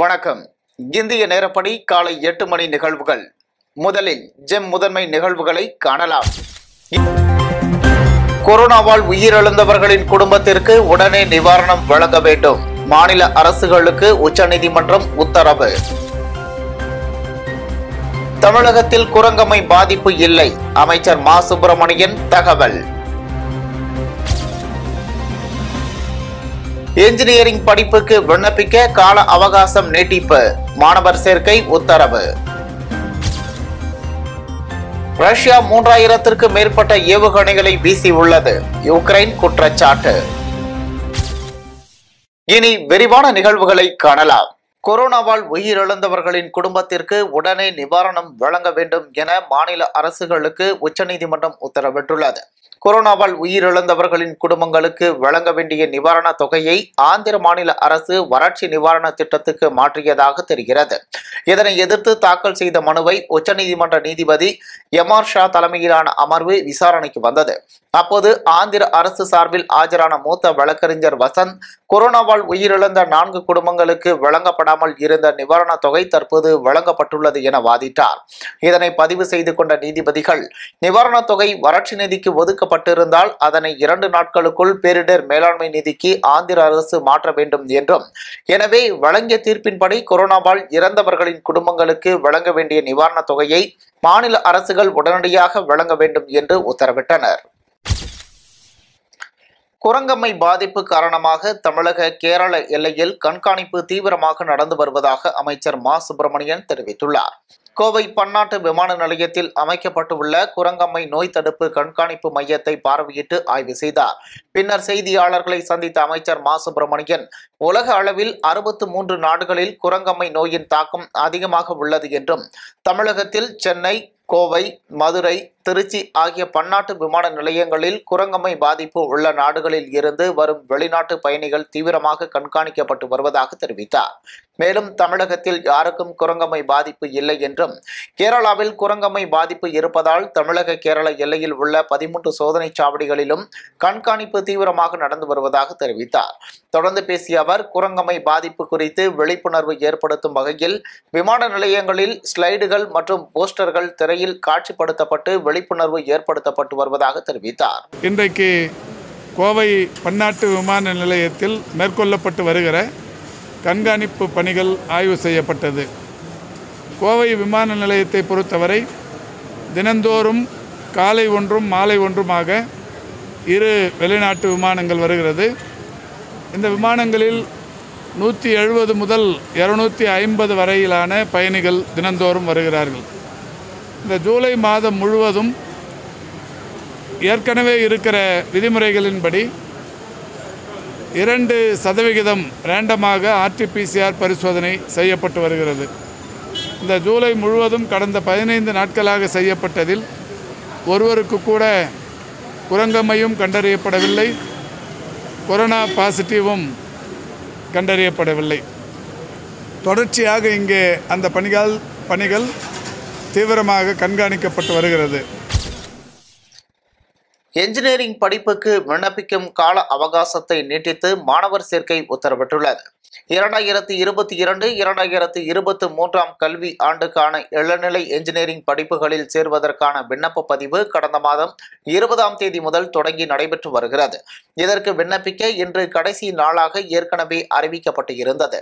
வணக்கம். இந்திய நேரப்படி காலை 8 மணி நிகழ்வுகள். முதலில் ஜெம் முதன்மை நிகழ்வுகளை காணலாம். கொரோனாவால் உயிரிழந்தவர்களின் குடும்பத்திற்கு உடனே நிவாரணம் வழங்க வேண்டும். மாநில அரசுகளுக்கு உச்சநீதிமன்றம் உத்தரவு. தமிழகத்தில் குரங்கமை பாதிப்பு இல்லை. அமைச்சர் மா.சுப்பிரமணியன் தகவல். என்ஜினியரிங் படிப்புக்கு விண்ணப்பிக்க கால அவகாசம் நீட்டிப்பு. மாணவர் சேர்க்கை உத்தரவு. ரஷ்யா 3000க்கு மேற்பட்ட ஏவுகணைகளை வீசி உள்ளது. யுக்ரைன் குற்றச்சாட்டு. இனி விரிவான நிகழ்வுகளை காணலாம். கொரோனாவால் உயிரிழந்தவர்களின் குடும்பத்திற்கு உடனே நிவாரணம் வழங்க வேண்டும் என மாநில அரசுகளுக்கு உச்சநீதிமன்றம் உத்தரவிட்டுள்ளது. கொரோனாவால் உயிரிழந்தவர்களின் குடும்பங்களுக்கு வழங்க வேண்டிய நிவாரண தொகையை ஆந்திர மாநில அரசு வறட்சி நிவாரண திட்டத்துக்கு மாற்றியதாக தெரிகிறது. இதனை எதிர்த்து தாக்கல் செய்த மனுவை உச்சநீதிமன்ற நீதிபதி எம்.ஆர். ஷா தலைமையிலான அமர்வு விசாரணைக்கு வந்தது. அப்போது ஆந்திர அரசு சார்பில் ஆஜரான மூத்த வழக்கறிஞர் வசந்த், கொரோனாவால் உயிரிழந்த 4 குடும்பங்களுக்கு வழங்கப்படாமல் இருந்த நிவாரண தொகை தற்போது வழங்கப்பட்டுள்ளது என வாதிட்டார். இதனை பதிவு செய்து கொண்ட நீதிபதிகள், நிவாரண தொகை வறட்சி நிதிக்கு ஒதுக்கப்பட்ட பட்டிருந்தால் அதனை 2 நாட்களுக்குள் பேரிடர் மேலாண்மை நிதிக்கு ஆந்திர அரசு மாற்ற வேண்டும் என்றும், எனவே வழங்கிய தீர்ப்பின்படி கொரோனாவால் இறந்தவர்களின் குடும்பங்களுக்கு வழங்க வேண்டிய நிவாரணத் தொகையை மாநில அரசுகள் உடனடியாக வழங்க வேண்டும் என்று உத்தரவிட்டனர். குரங்கம்மை பாதிப்பு காரணமாக தமிழக கேரள எல்லையில் கண்காணிப்பு தீவிரமாக நடந்து வருவதாக அமைச்சர் மா.சுப்பிரமணியன் தெரிவித்துள்ளார். கோவை பன்னாட்டு விமான நிலையத்தில் அமைக்கப்பட்டுள்ள குரங்கம்மை நோய் தடுப்பு கண்காணிப்பு மையத்தை பார்வையிட்டு ஆய்வு செய்தார். பின்னர் செய்தியாளர்களை சந்தித்த அமைச்சர் மா.சுப்பிரமணியன், உலக அளவில் 63 நாடுகளில் குரங்கம்மை நோயின் தாக்கம் அதிகமாக உள்ளது என்றும், தமிழகத்தில் சென்னை, கோவை, மதுரை, திருச்சி ஆகிய பன்னாட்டு விமான நிலையங்களில் குரங்கம்மை பாதிப்பு உள்ள நாடுகளில் இருந்து வரும் வெளிநாட்டு பயணிகள் தீவிரமாக கண்காணிக்கப்பட்டு வருவதாக தெரிவித்தார். மேலும் தமிழகத்தில் யாருக்கும் குரங்கம்மை பாதிப்பு இல்லை என்றும், கேரளாவில் குரங்கம்மை பாதிப்பு இருப்பதால் தமிழக கேரள எல்லையில் உள்ள 13 சோதனை சாவடிகளிலும் கண்காணிப்பு தீவிரமாக நடந்து வருவதாக தெரிவித்தார். தொடர்ந்து பேசிய அவர், குரங்கம்மை பாதிப்பு குறித்து விழிப்புணர்வு ஏற்படுத்தும் வகையில் விமான நிலையங்களில் ஸ்லைடுகள் மற்றும் போஸ்டர்கள் திரையில் காட்சிப்படுத்தப்பட்டு விழிப்புணர்வு ஏற்படுத்தப்பட்டு வருவதாக தெரிவித்தார். இன்றைக்கு கோவை பன்னாட்டு விமான நிலையத்தில் மேற்கொள்ளப்பட்டு வருகிற கண்காணிப்பு பணிகள் ஆய்வு செய்யப்பட்டது. கோவை விமான நிலையத்தை பொறுத்தவரை தினந்தோறும் காலை ஒன்றும் மாலை ஒன்றுமாக 2 வெளிநாட்டு விமானங்கள் வருகிறது. இந்த விமானங்களில் 170 முதல் 250 வரையிலான பயணிகள் தினந்தோறும் வருகிறார்கள். இந்த ஜூலை மாதம் முழுவதும் ஏற்கனவே இருக்கிற விதிமுறைகளின்படி 2% ரேண்டமாக ஆர்டிபிசிஆர் பரிசோதனை செய்யப்பட்டு வருகிறது. இந்த ஜூலை முழுவதும் கடந்த 15 நாட்களாக செய்யப்பட்டதில் ஒருவருக்கு கூட குரங்கம்மையும் கண்டறியப்படவில்லை, கொரோனா பாசிட்டிவும் கண்டறியப்படவில்லை. தொடர்ச்சியாக இங்கே அந்த பணிகள் தீவிரமாக கண்காணிக்கப்பட்டு வருகிறது. என்ஜினியரிங் படிப்புக்கு விண்ணப்பிக்கும் கால அவகாசத்தை நீட்டித்து மாணவர் சேர்க்கை உத்தரவிட்டுள்ளது. 2022-2023 கல்வி ஆண்டுக்கான இளநிலை என்ஜினியரிங் படிப்புகளில் சேர்வதற்கான விண்ணப்ப பதிவு கடந்த மாதம் 20ஆம் தேதி முதல் தொடங்கி நடைபெற்று வருகிறது. இதற்கு விண்ணப்பிக்க இன்று கடைசி நாளாக ஏற்கனவே அறிவிக்கப்பட்டு இருந்தது.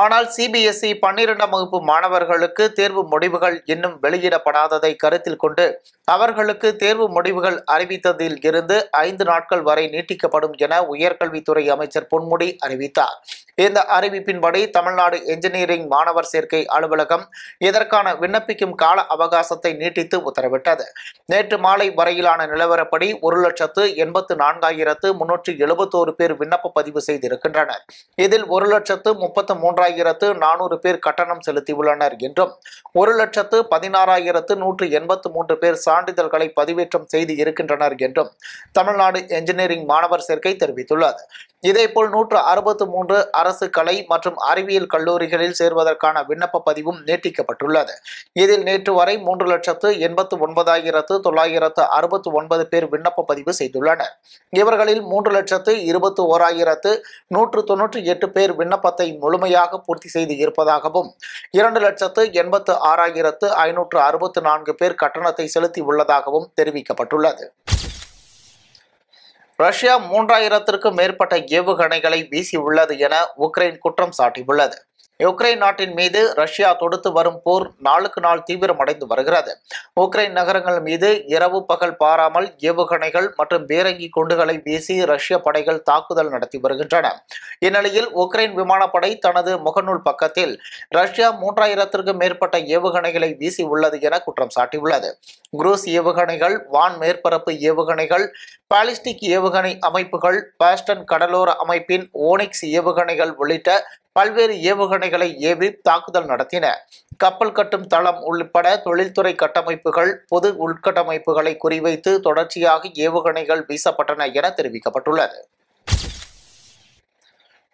ஆனால் CBSE 12ஆம் வகுப்பு மாணவர்களுக்கு தேர்வு முடிவுகள் இன்னும் வெளியிடப்படாததை கருத்தில் கொண்டு அவர்களுக்கு தேர்வு முடிவுகள் அறிவித்ததில் இருந்து 5 நாட்கள் வரை நீட்டிக்கப்படும் என உயர்கல்வித்துறை அமைச்சர் பொன்முடி அறிவித்தார். இந்த அறிவிப்பின்படி தமிழ்நாடு என்ஜினியரிங் மாணவர் சேர்க்கை அலுவலகம் இதற்கான விண்ணப்பிக்கும் கால அவகாசத்தை நீட்டித்து உத்தரவிட்டது. நேற்று மாலை வரையிலான நிலவரப்படி 1,84,371 பேர் விண்ணப்ப பதிவு செய்திருக்கின்றனர். இதில் 1,33,400 பேர் கட்டணம் செலுத்தியுள்ளனர் என்றும் 1,16,183 பேர் சான்றிதழ்களை பதிவேற்றம் செய்து இருக்கின்றனர் என்றும் தமிழ்நாடு என்ஜினியரிங் மாணவர் சேர்க்கை தெரிவித்துள்ளது. இதேபோல் 163 அரசு கலை மற்றும் அறிவியல் கல்லூரிகளில் சேர்வதற்கான விண்ணப்ப பதிவும் நீட்டிக்கப்பட்டுள்ளது. இதில் நேற்று வரை 3,89,969 பேர் விண்ணப்ப பதிவு செய்துள்ளனர். இவர்களில் 3,21,198 பேர் விண்ணப்பத்தை முழுமையாக பூர்த்தி செய்து இருப்பதாகவும் 2,86,564 பேர் கட்டணத்தை செலுத்தி உள்ளதாகவும் தெரிவிக்கப்பட்டுள்ளது. ரஷ்யா 3000க்கும் மேற்பட்ட ஏவுகணைகளை வீசியுள்ளது என உக்ரைன் குற்றம் சாட்டியுள்ளது. உக்ரைன் நாட்டின் மீது ரஷ்யா தொடுத்து வரும் போர் நாளுக்கு நாள் தீவிரமடைந்து வருகிறது. உக்ரைன் நகரங்கள் மீது இரவு பகல் பாராமல் ஏவுகணைகள் மற்றும் பீரங்கி குண்டுகளை வீசி ரஷ்ய படைகள் தாக்குதல் நடத்தி வருகின்றன. இந்நிலையில் உக்ரைன் விமானப்படை தனது முகநூல் பக்கத்தில் ரஷ்யா 3000க்கும் மேற்பட்ட ஏவுகணைகளை வீசி உள்ளது என குற்றம் சாட்டியுள்ளது. குரூஸ் ஏவுகணைகள், வான் மேற்பரப்பு ஏவுகணைகள், பாலிஸ்டிக் ஏவுகணை அமைப்புகள், பாஸ்டன் கடலோர அமைப்பின் ஓனிக்ஸ் ஏவுகணைகள் உள்ளிட்ட பல்வேறு ஏவுகணைகளை ஏவி தாக்குதல் நடத்தின. கப்பல் கட்டும் தளம் உள்பட தொழில்துறை கட்டமைப்புகள், பொது உள்கட்டமைப்புகளை குறிவைத்து தொடர்ச்சியாக ஏவுகணைகள் வீசப்பட்டன என தெரிவிக்கப்பட்டுள்ளது.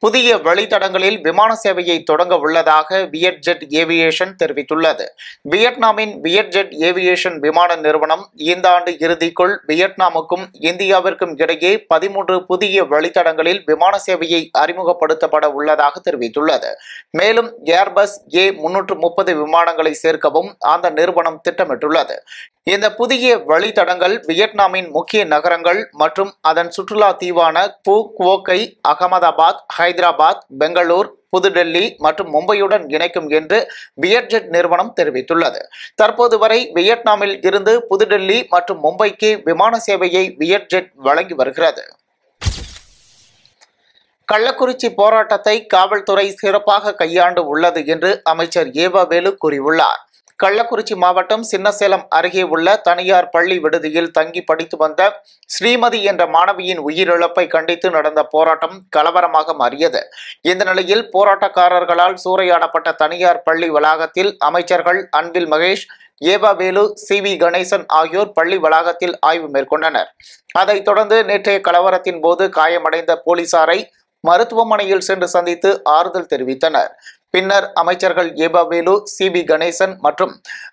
புதிய வழித்தடங்களில் விமான சேவையை தொடங்க உள்ளதாக வியட்ஜெட் ஏவியேஷன் தெரிவித்துள்ளது. வியட்நாமின் வியட்ஜெட் ஏவியேஷன் விமான நிறுவனம் இந்த ஆண்டு இறுதிக்குள் வியட்நாமுக்கும் இந்தியாவிற்கும் இடையே 13 புதிய வழித்தடங்களில் விமான சேவையை அறிமுகப்படுத்தப்பட உள்ளதாக தெரிவித்துள்ளது. மேலும் ஏர்பஸ் A330 விமானங்களை சேர்க்கவும் அந்த நிறுவனம் திட்டமிட்டுள்ளது. இந்த புதிய வழித்தடங்கள் வியட்நாமின் முக்கிய நகரங்கள் மற்றும் அதன் சுற்றுலா தீவான பூக்வோக்கை, அகமதாபாத், ஹைதராபாத், பெங்களூர், புதுடெல்லி மற்றும் மும்பையுடன் இணைக்கும் என்று வியட்ஜெட் நிறுவனம் தெரிவித்துள்ளது. தற்போது வரை வியட்நாமில் இருந்து புதுடெல்லி மற்றும் மும்பைக்கு விமான சேவையை வியட்ஜெட் வழங்கி வருகிறது. கள்ளக்குறிச்சி போராட்டத்தை காவல்துறை சிறப்பாக கையாண்டு உள்ளது என்று அமைச்சர் ஏவாவேலு கூறியுள்ளார். கள்ளக்குறிச்சி மாவட்டம் சின்னசேலம் அருகே உள்ள தனியார் பள்ளி விடுதியில் தங்கி படித்து வந்த ஸ்ரீமதி என்ற மாணவியின் உயிரிழப்பை கண்டித்து நடந்த போராட்டம் கலவரமாக மாறியது. இந்த நிலையில் போராட்டக்காரர்களால் சூறையாடப்பட்ட தனியார் பள்ளி வளாகத்தில் அமைச்சர்கள் அன்பில் மகேஷ், ஏவாவேலு, CV கணேசன் ஆகியோர் பள்ளி வளாகத்தில் ஆய்வு மேற்கொண்டனர். அதைத் தொடர்ந்து நேற்றைய கலவரத்தின் போது காயமடைந்த போலீசாரை மருத்துவமனையில் சென்று சந்தித்து ஆறுதல் தெரிவித்தனர். பின்னர் அமைச்சர்கள் ஏபாவேலு, CB கணேசன் மற்றும்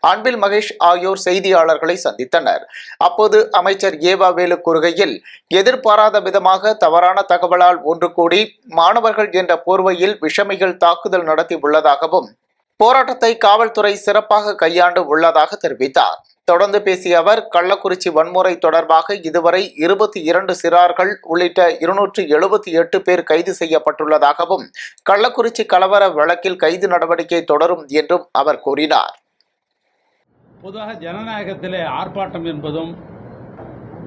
அன்பில் மகேஷ் ஆகியோர் செய்தியாளர்களை சந்தித்தனர். அப்போது அமைச்சர் ஏபாவேலு கூறுகையில், எதிர்பாராத விதமாக தவறான தகவலால் ஒன்று கூடி மாணவர்கள் என்ற போர்வையில் விஷமிகள் தாக்குதல் நடத்தி உள்ளதாகவும் போராட்டத்தை காவல்துறை சிறப்பாக கையாண்டு உள்ளதாக தெரிவித்தார். தொடர்ந்து பேசிய அவர், கள்ளக்குறிச்சி வன்முறை தொடர்பாக இதுவரை 22 சிறார்கள் உள்ளிட்ட 278 பேர் கைது செய்யப்பட்டுள்ளதாகவும் கள்ளக்குறிச்சி கலவர வழக்கில் கைது நடவடிக்கை தொடரும் என்றும் அவர் கூறினார். பொதுவாக ஜனநாயகத்திலே ஆர்ப்பாட்டம் என்பதும்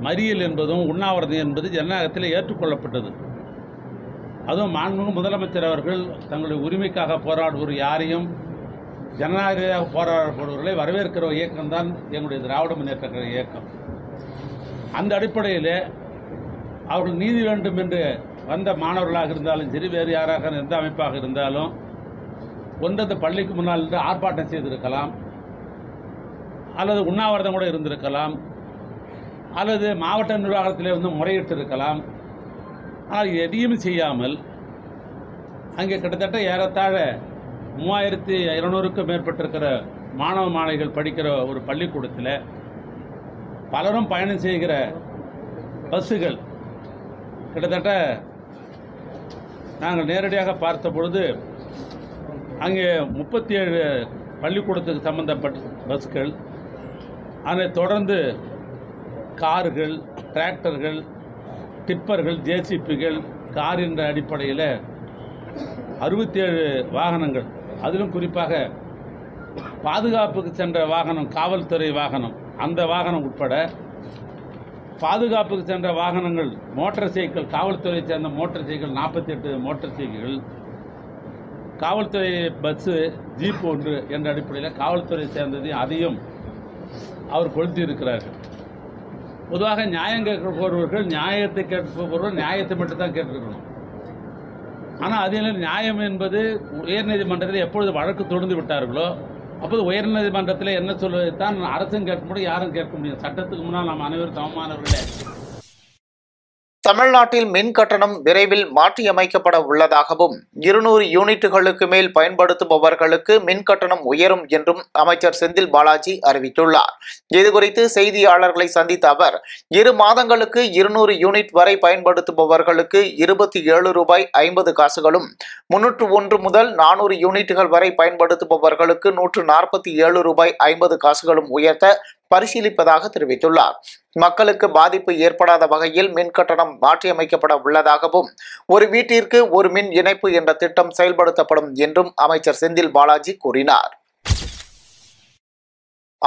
மறியல் என்பதும் உண்ணாவிரதம் என்பது ஜனநாயகத்திலே ஏற்றுக்கொள்ளப்பட்டது. அதுவும் மாண்புமிகு முதலமைச்சர் அவர்கள் தங்களுடைய உரிமைக்காக போராடுவோர் யாரையும் ஜனநாயகமாக போராடப்படுவர்களை வரவேற்கிற இயக்கம்தான் எங்களுடைய திராவிட முன்னேற்ற கழக இயக்கம். அந்த அடிப்படையில் அவர்கள் நீதி வேண்டும் என்று வந்த மாணவர்களாக இருந்தாலும் சரி, வேறு யாராக எந்த அமைப்பாக இருந்தாலும் ஒன்றது பள்ளிக்கு முன்னால் இருந்து ஆர்ப்பாட்டம் செய்திருக்கலாம், அல்லது உண்ணாவிரதம் கூட இருந்திருக்கலாம், அல்லது மாவட்ட நிர்வாகத்திலே வந்து முறையிட்டு இருக்கலாம். ஆனால் எதையும் செய்யாமல் அங்கே கிட்டத்தட்ட ஏறத்தாழ 3200க்கும் மேற்பட்டிருக்கிற மாணவ மாணவிகள் படிக்கிற ஒரு பள்ளிக்கூடத்தில் பலரும் பயணம் செய்கிற பஸ்ஸுகள் கிட்டத்தட்ட நாங்கள் நேரடியாக பார்த்த பொழுது அங்கே 37 பள்ளிக்கூடத்துக்கு சம்பந்தப்பட்ட பஸ்கள், அதை தொடர்ந்து கார்கள், டிராக்டர்கள், டிப்பர்கள், JCPகள், கார் என்ற அடிப்படையில் 67 வாகனங்கள், அதிலும் குறிப்பாக பாதுகாப்புக்கு சென்ற வாகனம், காவல்துறை வாகனம், அந்த வாகனம் உட்பட பாதுகாப்புக்கு சென்ற வாகனங்கள், மோட்டார் சைக்கிள், காவல்துறையை சேர்ந்த மோட்டார் சைக்கிள் 48 மோட்டார் சைக்கிள்கள், காவல்துறை பஸ்ஸு, ஜீப் ஒன்று என்ற அடிப்படையில் காவல்துறையை சேர்ந்தது, அதையும் அவர் கொளுத்தி இருக்கிறார்கள். பொதுவாக நியாயம் கேட்கப்போவர்கள் நியாயத்தை கேட்பவர்கள் நியாயத்தை மட்டும்தான் கேட்டிருக்கணும். ஆனால் அதே நேரம் நியாயம் என்பது உயர்நீதிமன்றத்தில் எப்பொழுது வழக்கு தொடர்ந்து விட்டார்களோ அப்போது உயர்நீதிமன்றத்தில் என்ன சொல்வதைத்தான் அரசும் கேட்க முடியும், யாரும் கேட்க முடியும். சட்டத்துக்கு முன்னால் நாம் அனைவரும் சமமானவர்களே. தமிழ்நாட்டில் மின் கட்டணம் விரைவில் மாற்றியமைக்கப்பட உள்ளதாகவும் 200 யூனிட்டுகளுக்கு மேல் பயன்படுத்துபவர்களுக்கு மின் கட்டணம் உயரும் என்றும் அமைச்சர் செந்தில் பாலாஜி அறிவித்துள்ளார். இதுகுறித்து செய்தியாளர்களை சந்தித்த அவர் 2 மாதங்களுக்கு 200 யூனிட் வரை பயன்படுத்துபவர்களுக்கு 27 ரூபாய் 50 காசுகளும் 301 முதல் 400 யூனிட்டுகள் வரை பயன்படுத்துபவர்களுக்கு 147 ரூபாய் 50 காசுகளும் உயர்த்த பரிசீலிப்பதாக தெரிவித்துள்ளார். மக்களுக்கு பாதிப்பு ஏற்படாத வகையில் மின் கட்டணம் மாற்றியமைக்கப்பட உள்ளதாகவும் ஒரு வீட்டிற்கு ஒரு மின் இணைப்பு என்ற திட்டம் செயல்படுத்தப்படும் என்றும் அமைச்சர் செந்தில் பாலாஜி கூறினார்.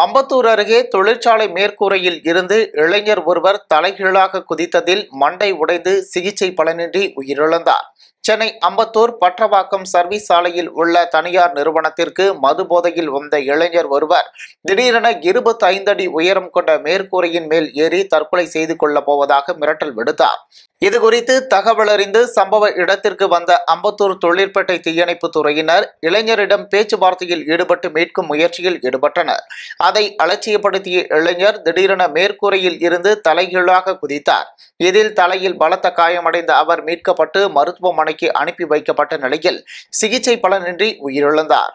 அம்பத்தூர் அருகே தொழிற்சாலை மேற்கூரையில் இருந்து இளைஞர் ஒருவர் தலைகீழாக குதித்ததில் மண்டை உடைந்து சிகிச்சை பலனின்றி உயிரிழந்தார். சென்னை அம்பத்தூர் பற்றவாக்கம் சர்வீஸ் சாலையில் உள்ள தனியார் நிறுவனத்திற்கு மது போதையில் வந்த இளைஞர் ஒருவர் திடீரென 25 அடி உயரம் கொண்ட மேற்கூரையின் மேல் ஏறி தற்கொலை செய்து கொள்ளப் போவதாக மிரட்டல் விடுத்தார். இதுகுறித்து தகவலறிந்து சம்பவ இடத்திற்கு வந்த அம்பத்தூர் தொழிற்பேட்டை தீயணைப்பு துறையினர் இளைஞரிடம் பேச்சுவார்த்தையில் ஈடுபட்டு மீட்கும் முயற்சியில் ஈடுபட்டனர். அதை அலட்சியப்படுத்திய இளைஞர் திடீரென மேற்கூரையில் இருந்து தலைகீழாக குதித்தார். இதில் தலையில் பலத்த காயமடைந்த அவர் மீட்கப்பட்டு மருத்துவமனை அனுப்பி வைக்கப்பட்ட நிலையில் சிகிச்சை பலனின்றி உயிரிழந்தார்.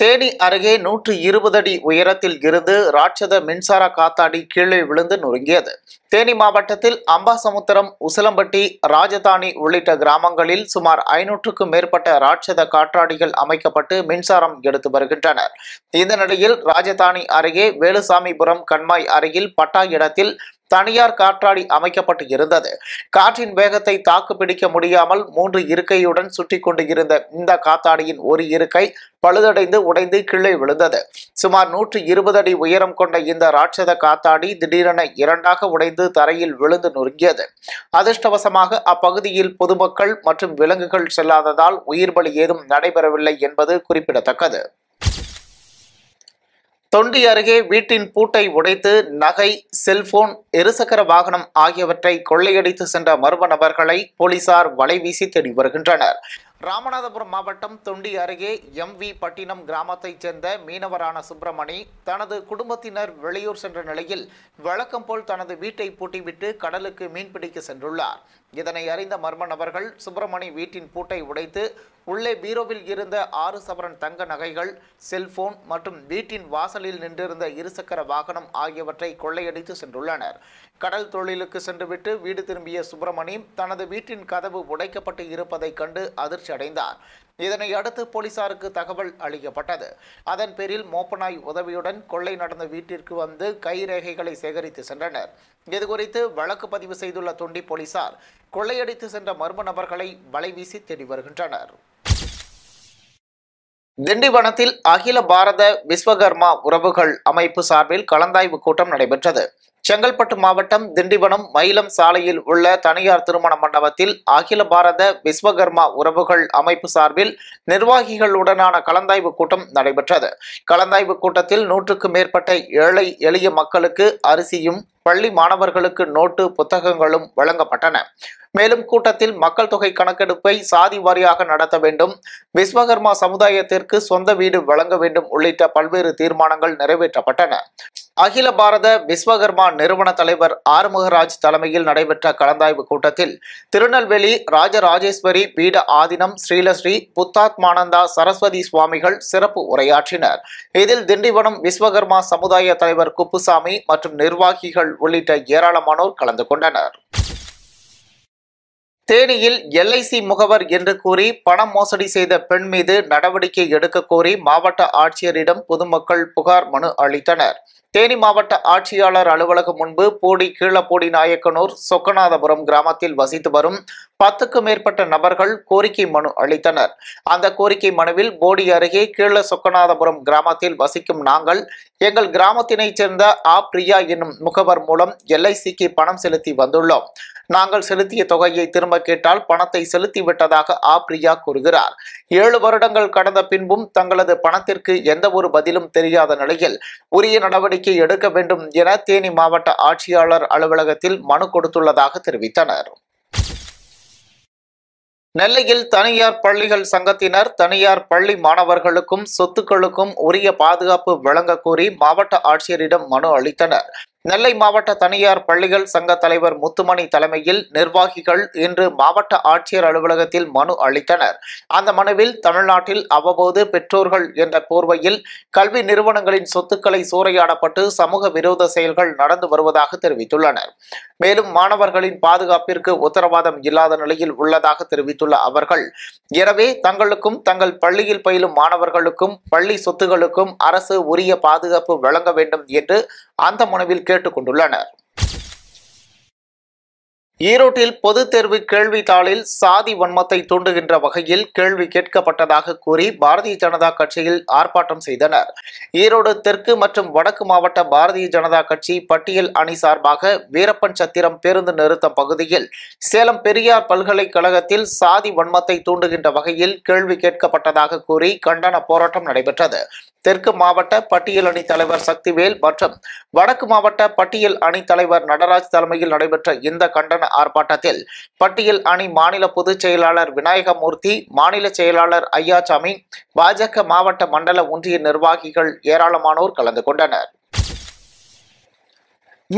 தேனி அருகே 120 அடி உயரத்தில் இருந்து ராட்சத மின்சார காத்தாடி கீழே விழுந்து நொறுங்கியது. தேனி மாவட்டத்தில் அம்பாசமுத்திரம், உசிலம்பட்டி, ராஜதானி உள்ளிட்ட கிராமங்களில் சுமார் 500க்கும் மேற்பட்ட ராட்சத காற்றாடிகள் அமைக்கப்பட்டு மின்சாரம் எடுத்து வருகின்றனர். இந்த நிலையில் ராஜதானி அருகே வேலுசாமிபுரம் கண்மாய் அருகில் பட்டா இடத்தில் தனியார் காற்றாடி அமைக்கப்பட்டு இருந்தது. காற்றின் வேகத்தை தாக்குப்பிடிக்க முடியாமல் 3 இருக்கையுடன் சுற்றி கொண்டு இருந்த இந்த காத்தாடியின் ஒரு இருக்கை பழுதடைந்து உடைந்து கீழே விழுந்தது. சுமார் 120 அடி உயரம் கொண்ட இந்த ராட்சத காத்தாடி திடீரென 2ஆக உடைந்து தரையில் விழுந்து நொறுங்கியது. அதிர்ஷ்டவசமாக அப்பகுதியில் பொதுமக்கள் மற்றும் விலங்குகள் செல்லாததால் உயிர் பலி ஏதும் நடைபெறவில்லை என்பது குறிப்பிடத்தக்கது. தொண்டி அருகே வீட்டின் பூட்டை உடைத்து நகை, செல்போன், இருசக்கர வாகனம் ஆகியவற்றை கொள்ளையடித்து சென்ற மர்ம நபர்களை போலீசார் வலைவீசி தேடி வருகின்றனர். ராமநாதபுரம் மாவட்டம் தொண்டி அருகே எம்விபட்டினம் கிராமத்தைச் சேர்ந்த மீனவரான சுப்பிரமணி தனது குடும்பத்தினர் வெளியூர் சென்ற நிலையில் வழக்கம் போல் தனது வீட்டை பூட்டிவிட்டு கடலுக்கு மீன்பிடிக்க சென்றுள்ளார். இதனை அறிந்த மர்ம நபர்கள் சுப்பிரமணி வீட்டின் பூட்டை உடைத்து உள்ளே பீரோவில் இருந்த 6 சவரன் தங்க நகைகள், செல்போன் மற்றும் வீட்டின் வாசலில் நின்றிருந்த இருசக்கர வாகனம் ஆகியவற்றை கொள்ளையடித்து சென்றுள்ளனர். கடல் தொழிலுக்கு சென்றுவிட்டு வீடு திரும்பிய சுப்பிரமணி தனது வீட்டின் கதவு உடைக்கப்பட்டு இருப்பதைக் கண்டு அதிர்ச்சி அடைந்தார். இதனை அடுத்து போலீசாருக்கு தகவல் அளிக்கப்பட்டது. அதன் பேரில் மோப்பநாய் உதவியுடன் கொள்ளை நடந்த வீட்டிற்கு வந்து கைரேகைகளை சேகரித்து சென்றனர். இதுகுறித்து வழக்கு பதிவு செய்துள்ள தொண்டி போலீசார் கொள்ளையடித்து சென்ற மர்ம நபர்களை வலைவீசி தேடி வருகின்றனர். திண்டிவனத்தில் அகில பாரத விஸ்வகர்மா உறவுகள் அமைப்பு சார்பில் கலந்தாய்வு கூட்டம் நடைபெற்றது. செங்கல்பட்டு மாவட்டம் திண்டிவனம் மயிலம் சாலையில் உள்ள தனியார் திருமண மண்டபத்தில் அகில பாரத விஸ்வகர்மா உறவுகள் அமைப்பு சார்பில் நிர்வாகிகளுடனான கலந்தாய்வு கூட்டம் நடைபெற்றது. கலந்தாய்வு கூட்டத்தில் 100க்கும் மேற்பட்ட ஏழை எளிய மக்களுக்கு அரிசியும் பள்ளி மாணவர்களுக்கு நோட்டு, புத்தகங்களும் வழங்கப்பட்டன. மேலும் கூட்டத்தில் மக்கள் தொகை கணக்கெடுப்பை சாதி வாரியாக நடத்த வேண்டும், விஸ்வகர்மா சமுதாயத்திற்கு சொந்த வீடு வழங்க வேண்டும் உள்ளிட்ட பல்வேறு தீர்மானங்கள் நிறைவேற்றப்பட்டன. அகில பாரத விஸ்வகர்மா நிறுவன தலைவர் ஆறுமுகராஜ் தலைமையில் நடைபெற்ற கலந்தாய்வு கூட்டத்தில் திருநெல்வேலி, ராஜ ராஜேஸ்வரி, பீட ஆதீனம், ஸ்ரீலஸ்ரீ, புத்தாத்மானந்தா, சரஸ்வதி சுவாமிகள் சிறப்பு உரையாற்றினர். இதில் திண்டிவனம் விஸ்வகர்மா சமுதாய தலைவர் குப்புசாமி மற்றும் நிர்வாகிகள் உள்ளிட்ட ஏராளமானோர் கலந்து கொண்டனர். தேனியில் எல்ஐசி முகவர் என்று கூறி பணம் மோசடி செய்த பெண் மீது நடவடிக்கை எடுக்க கோரி மாவட்ட ஆட்சியரிடம் பொதுமக்கள் புகார் மனு அளித்தனர். தேனி மாவட்ட ஆட்சியாளர் அலுவலகம் முன்பு போடி கீழப்போடி நாயக்கனூர் சொக்கநாதபுரம் கிராமத்தில் வசித்து வரும் 10க்கும் மேற்பட்ட நபர்கள் கோரிக்கை மனு அளித்தனர். அந்த கோரிக்கை மனுவில் போடி அருகே கீழ சொக்கநாதபுரம் கிராமத்தில் வசிக்கும் நாங்கள் எங்கள் கிராமத்தினைச் சேர்ந்த ஆ பிரியா என்னும் முகவர் மூலம் எல்ஐசிக்கு பணம் செலுத்தி வந்துள்ளோம். நாங்கள் செலுத்திய தொகையை திரும்ப கேட்டால் பணத்தை செலுத்திவிட்டதாக ஆ பிரியா கூறுகிறார். 7 வருடங்கள் கடந்த பின்பும் தங்களது பணத்திற்கு எந்த ஒரு பதிலும் தெரியாத நிலையில் உரிய நடவடிக்கை எடுக்க வேண்டும் என தேனி மாவட்ட ஆட்சியாளர் அலுவலகத்தில் மனு கொடுத்துள்ளதாக தெரிவித்தனர். நெல்லையில் தனியார் பள்ளிகள் சங்கத்தினர் தனியார் பள்ளி மாணவர்களுக்கும் சொத்துக்களுக்கும் உரிய பாதுகாப்பு வழங்க கோரி மாவட்ட ஆட்சியரிடம் மனு அளித்தனர். நெல்லை மாவட்ட தனியார் பள்ளிகள் சங்க தலைவர் முத்துமணி தலைமையில் நிர்வாகிகள் இன்று மாவட்ட ஆட்சியர் அலுவலகத்தில் மனு அளித்தனர். அந்த மனுவில் தமிழ்நாட்டில் அவ்வப்போது பெற்றோர்கள் என்ற போர்வையில் கல்வி நிறுவனங்களின் சொத்துக்களை சூறையாடப்பட்டு சமூக விரோத செயல்கள் நடந்து வருவதாக தெரிவித்துள்ளனர். மேலும் மாணவர்களின் பாதுகாப்பிற்கு உத்தரவாதம் இல்லாத நிலையில் உள்ளதாக தெரிவித்துள்ள அவர்கள், எனவே தங்களுக்கும் தங்கள் பள்ளியில் பயிலும் மாணவர்களுக்கும் பள்ளி சொத்துகளுக்கும் அரசு உரிய பாதுகாப்பு வழங்க வேண்டும் என்று அந்த மனுவில் கேட்டுக் கொண்டுள்ளனர். ஈரோட்டில் பொதுத் தேர்வு கேள்வித்தாளில் சாதி வன்மத்தை தூண்டுகின்ற வகையில் கேள்வி கேட்கப்பட்டதாக கூறி பாரதிய ஜனதா கட்சியில் ஆர்ப்பாட்டம் செய்தனர். ஈரோடு தெற்கு மற்றும் வடக்கு மாவட்ட பாரதிய ஜனதா கட்சி பட்டியல் அணி சார்பாக வீரப்பன் சத்திரம் பேருந்து நிறுத்தம் பகுதியில் சேலம் பெரியார் பல்கலைக்கழகத்தில் சாதி வன்மத்தை தூண்டுகின்ற வகையில் கேள்வி கேட்கப்பட்டதாக கூறி கண்டன போராட்டம் நடைபெற்றது. தெற்கு மாவட்ட பட்டியல் அணி தலைவர் சக்திவேல் மற்றும் வடக்கு மாவட்ட பட்டியல் அணி தலைவர் நடராஜ் தலைமையில் நடைபெற்ற இந்த கண்டன ஆர்ப்பாட்டத்தில் பட்டியல் அணி மாநில பொதுச் செயலாளர் விநாயகமூர்த்தி, மாநில செயலாளர் ஐயாசாமி, பாஜக மாவட்ட மண்டல ஒன்றிய நிர்வாகிகள் ஏராளமானோர் கலந்து கொண்டனர்.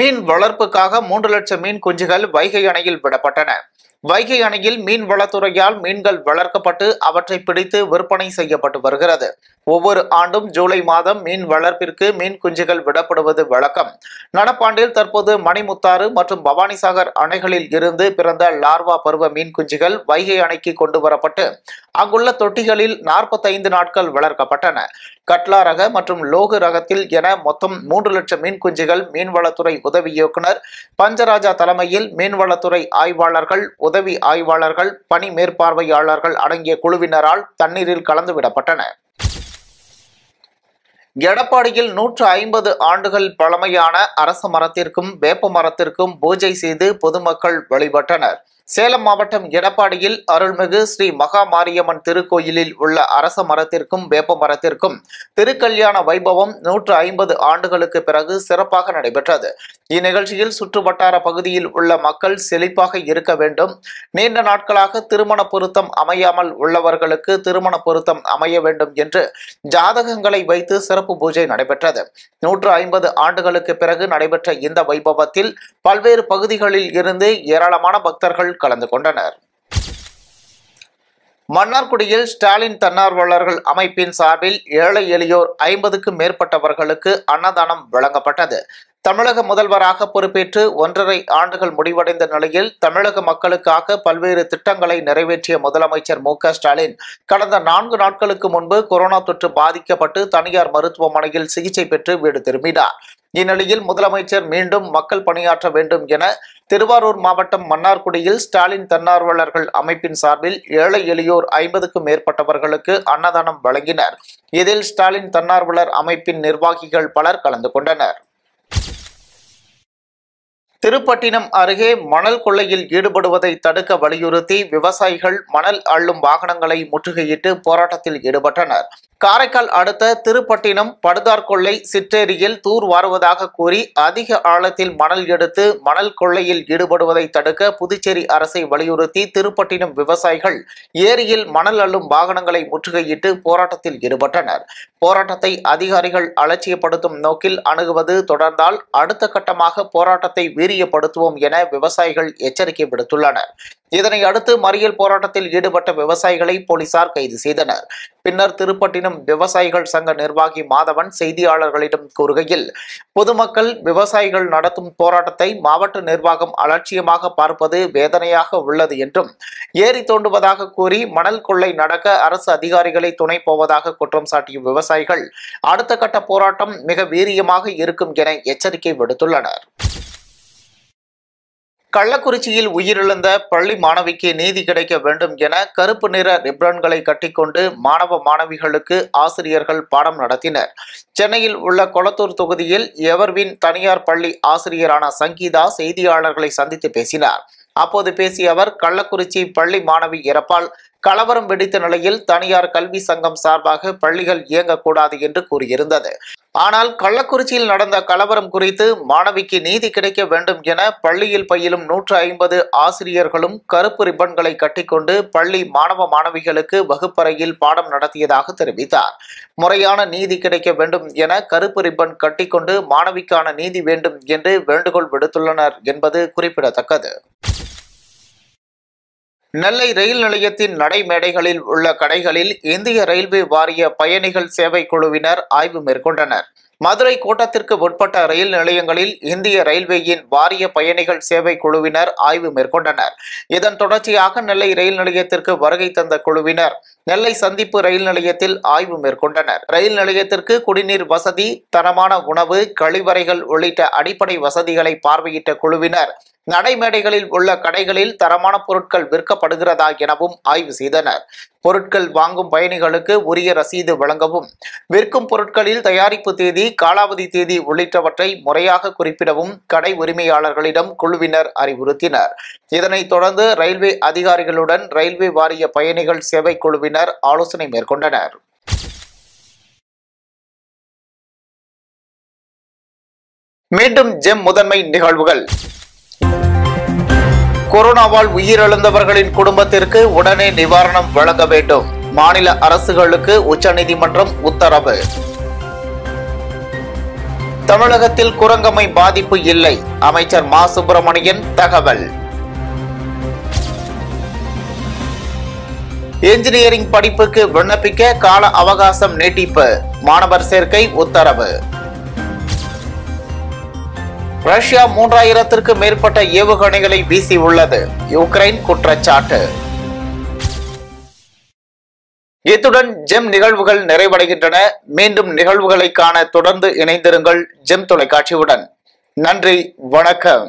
மீன் வளர்ப்புக்காக 3 லட்சம் மீன் குஞ்சுகள் வைகை அணையில் விடப்பட்டன. வைகை அணையில் மீன்வளத்துறையால் மீன்கள் வளர்க்கப்பட்டு அவற்றை பிடித்து விற்பனை செய்யப்பட்டு வருகிறது. ஒவ்வொரு ஆண்டும் ஜூலை மாதம் மீன் வளர்ப்பிற்கு மீன் குஞ்சுகள் விடப்படுவது வழக்கம். நடப்பாண்டில் தற்போது மணிமுத்தாறு மற்றும் பவானிசாகர் அணைகளில் இருந்து பிறந்த லார்வா பருவ மீன் குஞ்சுகள் வைகை அணைக்கு கொண்டு வரப்பட்டு அங்குள்ள தொட்டிகளில் 45 நாட்கள் வளர்க்கப்பட்டன. கட்லா ரக மற்றும் லோகு ரகத்தில் என மொத்தம் 3 லட்சம் மீன் குஞ்சுகள் மீன்வளத்துறை உதவி இயக்குனர் பஞ்சராஜா தலைமையில் மீன்வளத்துறை ஆய்வாளர்கள், உதவி ஆய்வாளர்கள், பணி மேற்பார்வையாளர்கள் அடங்கிய குழுவினரால் தண்ணீரில் கலந்துவிடப்பட்டன. எடப்பாடியில் 150 ஆண்டுகள் பழமையான அரச மரத்திற்கும் வேப்ப மரத்திற்கும் பூஜை செய்து பொதுமக்கள் வழிபட்டனர். சேலம் மாவட்டம் எடப்பாடியில் அருள்மிகு ஸ்ரீ மகாமாரியம்மன் திருக்கோயிலில் உள்ள அரச மரத்திற்கும் வேப்ப மரத்திற்கும் திருக்கல்யாண வைபவம் 150 ஆண்டுகளுக்கு பிறகு சிறப்பாக நடைபெற்றது. இந்நிகழ்ச்சியில் சுற்றுவட்டார பகுதியில் உள்ள மக்கள் செழிப்பாக இருக்க வேண்டும், நீண்ட நாட்களாக திருமண பொருத்தம் அமையாமல் உள்ளவர்களுக்கு திருமண பொருத்தம் அமைய வேண்டும் என்று ஜாதகங்களை வைத்து சிறப்பு பூஜை நடைபெற்றது. 150 ஆண்டுகளுக்கு பிறகு நடைபெற்ற இந்த வைபவத்தில் பல்வேறு பகுதிகளில் இருந்து ஏராளமான பக்தர்கள் கலந்து கொண்டனர். மன்னார்குடியில் ஸ்டாலின் தன்னார்வலர்கள் அமைப்பின் சார்பில் ஏழை எளியோர் 50க்கும் மேற்பட்டவர்களுக்கு அன்னதானம் வழங்கப்பட்டது. தமிழக முதல்வராக பொறுப்பேற்று 1.5 ஆண்டுகள் முடிவடைந்த நிலையில் தமிழக மக்களுக்காக பல்வேறு திட்டங்களை நிறைவேற்றிய முதலமைச்சர் மு.க.ஸ்டாலின் கடந்த 4 நாட்களுக்கு முன்பு கொரோனா தொற்று பாதிக்கப்பட்டு தனியார் மருத்துவமனையில் சிகிச்சை பெற்று வீடு திரும்பினார். இந்நிலையில் முதலமைச்சர் மீண்டும் மக்கள் பணியாற்ற வேண்டும் என திருவாரூர் மாவட்டம் மன்னார்குடியில் ஸ்டாலின் தன்னார்வலர்கள் அமைப்பின் சார்பில் ஏழை எளியோர் 50க்கும் மேற்பட்டவர்களுக்கு அன்னதானம் வழங்கினர். இதில் ஸ்டாலின் தன்னார்வலர் அமைப்பின் நிர்வாகிகள் பலர் கலந்து கொண்டனர். திருப்பட்டினம் அருகே மணல் கொள்ளையில் ஈடுபடுவதை தடுக்க வலியுறுத்தி விவசாயிகள் மணல் அள்ளும் வாகனங்களை முற்றுகையிட்டு போராட்டத்தில் ஈடுபட்டனர். காரைக்கால் அடுத்த திருப்பட்டினம் படுதார் கொள்ளை சிற்றேரியில் தூர் வாருவதாக கூறி அதிக ஆழத்தில் மணல் எடுத்து மணல் கொள்ளையில் ஈடுபடுவதை தடுக்க புதுச்சேரி அரசை வலியுறுத்தி திருப்பட்டினம் விவசாயிகள் ஏரியில் மணல் அள்ளும் வாகனங்களை முற்றுகையிட்டு போராட்டத்தில் ஈடுபட்டனர். போராட்டத்தை அதிகாரிகள் அலட்சியப்படுத்தும் நோக்கில் அணுகுவது தொடர்ந்தால் அடுத்த கட்டமாக போராட்டத்தை வீரியப்படுத்துவோம் என விவசாயிகள் எச்சரிக்கை விடுத்துள்ளனர். இதனை அடுத்து மறியல் போராட்டத்தில் ஈடுபட்ட விவசாயிகளை போலீசார் கைது செய்தனர். பின்னர் திருப்பட்டினம் விவசாயிகள் சங்க நிர்வாகி மாதவன் செய்தியாளர்களிடம் கூறுகையில், பொதுமக்கள் விவசாயிகள் நடத்தும் போராட்டத்தை மாவட்ட நிர்வாகம் அலட்சியமாக பார்ப்பது வேதனையாக உள்ளது என்றும், ஏரி தோண்டுவதாக கூறி மணல் கொள்ளை நடக்க அரசு அதிகாரிகளை துணை போவதாக குற்றம் சாட்டிய விவசாயிகள் அடுத்த கட்ட போராட்டம் மிக வீரியமாக இருக்கும் என எச்சரிக்கை விடுத்துள்ளனர். கள்ளக்குறிச்சியில் உயிரிழந்த பள்ளி மாணவிக்கு நீதி கிடைக்க வேண்டும் என கருப்பு நிற ரிப்பன்களை கட்டிக்கொண்டு மாணவ மாணவிகளுக்கு ஆசிரியர்கள் பாடம் நடத்தினர். சென்னையில் உள்ள கொளத்தூர் தொகுதியில் எவர்வின் தனியார் பள்ளி ஆசிரியரான சங்கீதா செய்தியாளர்களை சந்தித்து பேசினார். அப்போது பேசிய அவர், கள்ளக்குறிச்சி பள்ளி மாணவி இறப்பால் கலவரம் வெடித்த நிலையில் தனியார் கல்வி சங்கம் சார்பாக பள்ளிகள் இயங்கக்கூடாது என்று கூறியிருந்தது. ஆனால் கள்ளக்குறிச்சியில் நடந்த கலவரம் குறித்து மாணவிக்கு நீதி கிடைக்க வேண்டும் என பள்ளியில் பயிலும் 150 ஆசிரியர்களும் கருப்பு ரிப்பன்களை கட்டிக்கொண்டு பள்ளி மாணவ மாணவிகளுக்கு வகுப்பறையில் பாடம் நடத்தியதாக தெரிவித்தார். முறையான நீதி கிடைக்க வேண்டும் என கருப்பு ரிப்பன் கட்டிக்கொண்டு மாணவிக்கான நீதி வேண்டும் என்று வேண்டுகோள் விடுத்துள்ளனர் என்பது குறிப்பிடத்தக்கது. நெல்லை ரயில் நிலையத்தின் நடைமேடைகளில் உள்ள கடைகளில் இந்திய ரயில்வே வாரிய பயணிகள் சேவை குழுவினர் ஆய்வு மேற்கொண்டனர். மதுரை கோட்டத்திற்கு உட்பட்ட ரயில் நிலையங்களில் இந்திய ரயில்வேயின் வாரிய பயணிகள் சேவை குழுவினர் ஆய்வு மேற்கொண்டனர். இதன் தொடர்ச்சியாக நெல்லை ரயில் நிலையத்திற்கு வருகை தந்த குழுவினர் நெல்லை சந்திப்பு ரயில் நிலையத்தில் ஆய்வு மேற்கொண்டனர். ரயில் நிலையத்திற்கு குடிநீர் வசதி, தரமான உணவு, கழிவறைகள் உள்ளிட்ட அடிப்படை வசதிகளை பார்வையிட்ட குழுவினர் நடைமேடைகளில் உள்ள கடைகளில் தரமான பொருட்கள் விற்கப்படுகிறதா எனவும் ஆய்வு செய்தனர். பொருட்கள் வாங்கும் பயணிகளுக்கு உரிய ரசீது வழங்கவும், விற்கும் பொருட்களில் தயாரிப்பு தேதி, காலாவதி தேதி உள்ளிட்டவற்றை முறையாக குறிப்பிடவும் கடை உரிமையாளர்களிடம் குழுவினர் அறிவுறுத்தினர். இதனைத் தொடர்ந்து ரயில்வே அதிகாரிகளுடன் ரயில்வே வாரிய பயணிகள் சேவை குழுவினர் ஆலோசனை மேற்கொண்டனர். மீண்டும் ஜெம் முதன்மை நிகழ்வுகள். கொரோனாவால் உயிரிழந்தவர்களின் குடும்பத்திற்கு உடனே நிவாரணம் வழங்க வேண்டும். மாநில அரசுகளுக்கு உச்சநீதிமன்றம் உத்தரவு. தமிழகத்தில் குரங்கம்மை பாதிப்பு இல்லை, அமைச்சர் மா.சுப்பிரமணியன் தகவல். என்ஜினியரிங் படிப்புக்கு விண்ணப்பிக்க கால அவகாசம் நீட்டிப்பு, மாணவர் சேர்க்கை உத்தரவு. ரஷ்யா 3000க்கு மேற்பட்ட ஏவுகணைகளை வீசி உள்ளது, யுக்ரைன் குற்றச்சாட்டு. இத்துடன் ஜெம் நிகழ்வுகள் நிறைவடைகின்றன. மீண்டும் நிகழ்வுகளை காண தொடர்ந்து இணைந்திருங்கள் ஜெம் தொலைக்காட்சியுடன். நன்றி, வணக்கம்.